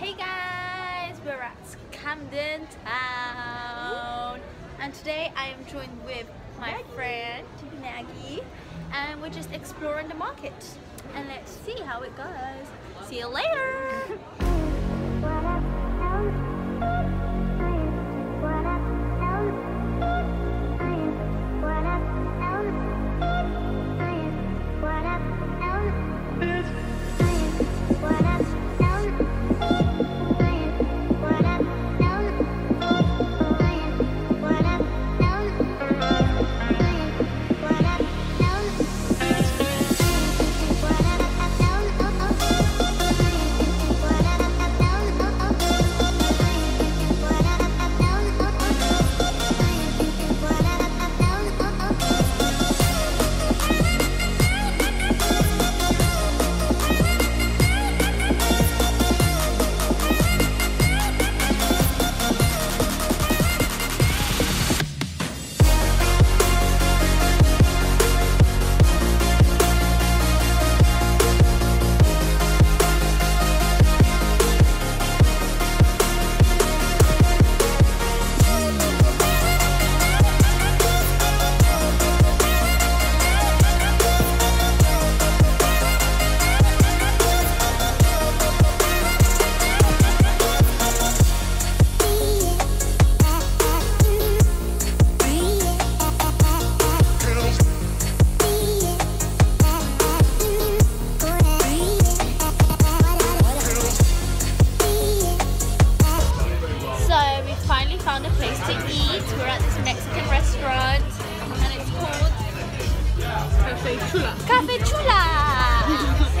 Hey guys, we're at Camden Town and today I am joined with my friend Maggie and we're just exploring the market and let's see how it goes. See you later! Cafe Chula! So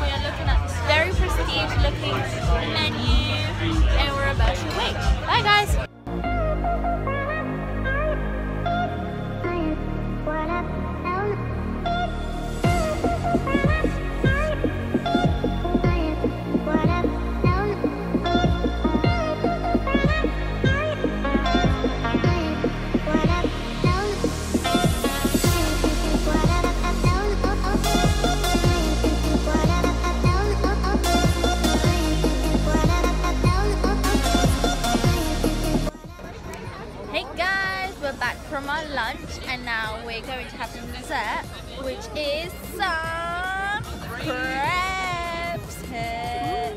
we are looking at this very prestige looking menu and we're about to wait. Bye guys! From our lunch and now we're going to have some dessert, which is some crepes here.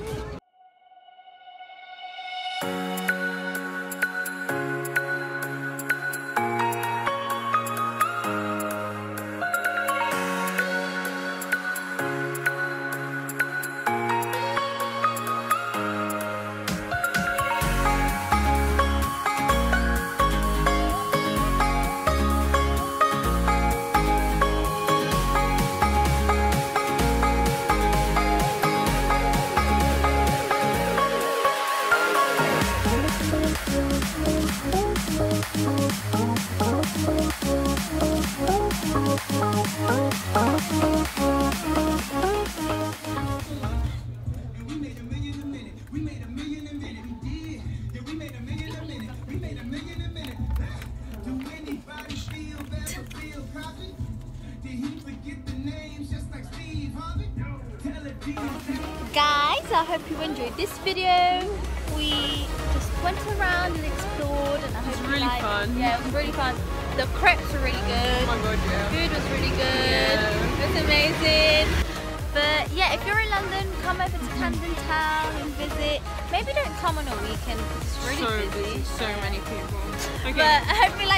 Guys, I hope you enjoyed this video. We just went around and explored and I hope you liked it. Yeah, it was really fun. The crepes were really good. Oh my god, yeah. Food was really good. Yeah. It was amazing. But yeah, if you're in London, come over to Camden Town and visit. Maybe don't come on a weekend because it's really busy. So many people. Okay. But I hope you liked